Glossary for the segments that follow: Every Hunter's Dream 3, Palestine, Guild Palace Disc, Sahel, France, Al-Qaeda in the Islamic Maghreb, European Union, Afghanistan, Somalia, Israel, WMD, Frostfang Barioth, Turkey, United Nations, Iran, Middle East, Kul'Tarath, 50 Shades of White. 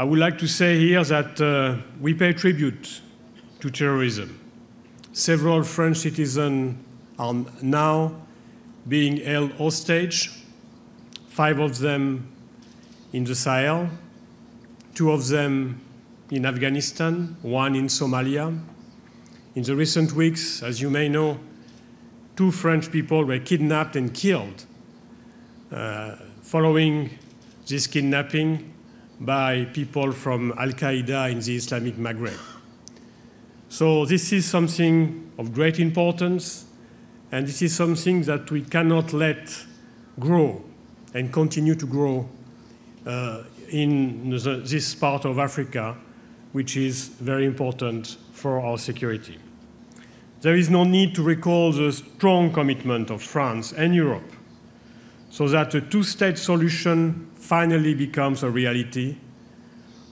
I would like to say here that we pay tribute to terrorism. Several French citizens are now being held hostage, 5 of them in the Sahel, 2 of them in Afghanistan, 1 in Somalia. In the recent weeks, as you may know, 2 French people were kidnapped and killed following this kidnapping by people from Al-Qaeda in the Islamic Maghreb. So this is something of great importance, and this is something that we cannot let grow and continue to grow in this part of Africa, which is very important for our security. There is no need to recall the strong commitment of France and Europe so that a two-state solution finally becomes a reality,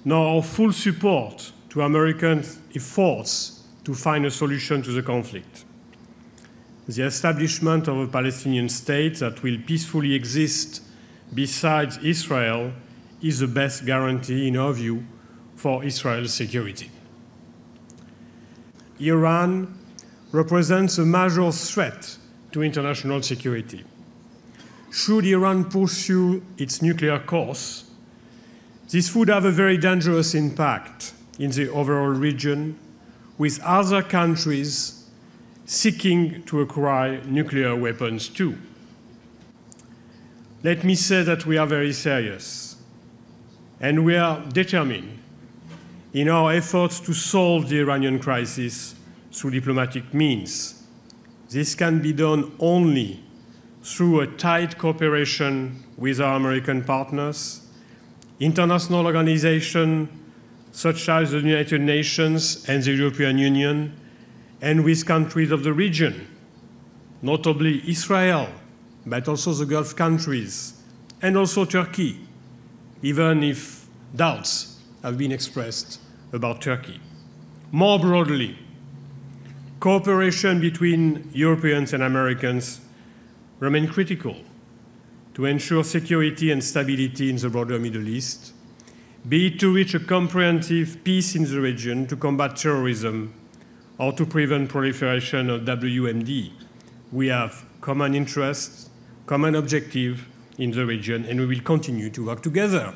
nor our full support to American efforts to find a solution to the conflict. The establishment of a Palestinian state that will peacefully exist besides Israel is the best guarantee, in our view, for Israel's security. Iran represents a major threat to international security. Should Iran pursue its nuclear course, this would have a very dangerous impact in the overall region, with other countries seeking to acquire nuclear weapons too. Let me say that we are very serious, and we are determined in our efforts to solve the Iranian crisis through diplomatic means. This can be done only through a tight cooperation with our American partners, international organizations such as the United Nations and the European Union, and with countries of the region, notably Israel, but also the Gulf countries, and also Turkey, even if doubts have been expressed about Turkey. More broadly, cooperation between Europeans and Americans remains critical to ensure security and stability in the broader Middle East, be it to reach a comprehensive peace in the region, to combat terrorism, or to prevent proliferation of WMD. We have common interests, common objectives in the region, and we will continue to work together.